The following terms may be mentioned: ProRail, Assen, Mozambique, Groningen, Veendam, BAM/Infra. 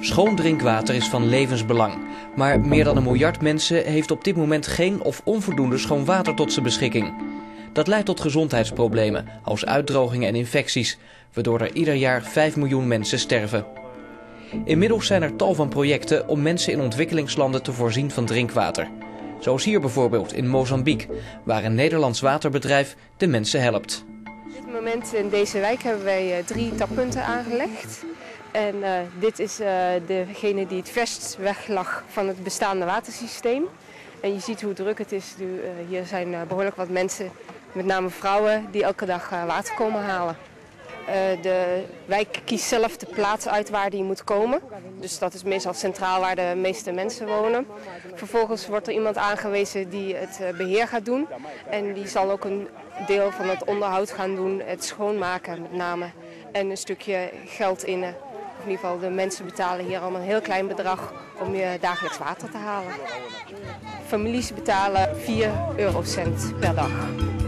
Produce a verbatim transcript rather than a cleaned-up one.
Schoon drinkwater is van levensbelang, maar meer dan een miljard mensen heeft op dit moment geen of onvoldoende schoon water tot zijn beschikking. Dat leidt tot gezondheidsproblemen als uitdrogingen en infecties, waardoor er ieder jaar vijf miljoen mensen sterven. Inmiddels zijn er tal van projecten om mensen in ontwikkelingslanden te voorzien van drinkwater. Zoals hier bijvoorbeeld in Mozambique, waar een Nederlands waterbedrijf de mensen helpt. Op dit moment in deze wijk hebben wij drie tappunten aangelegd. En uh, dit is uh, degene die het verst weg lag van het bestaande watersysteem. En je ziet hoe druk het is. Uh, hier zijn uh, behoorlijk wat mensen, met name vrouwen, die elke dag uh, water komen halen. Uh, de wijk kiest zelf de plaats uit waar die moet komen. Dus dat is meestal centraal waar de meeste mensen wonen. Vervolgens wordt er iemand aangewezen die het uh, beheer gaat doen. En die zal ook een deel van het onderhoud gaan doen, het schoonmaken met name. En een stukje geld innen. In ieder geval, de mensen betalen hier allemaal een heel klein bedrag om je dagelijks water te halen. Families betalen vier eurocent per dag.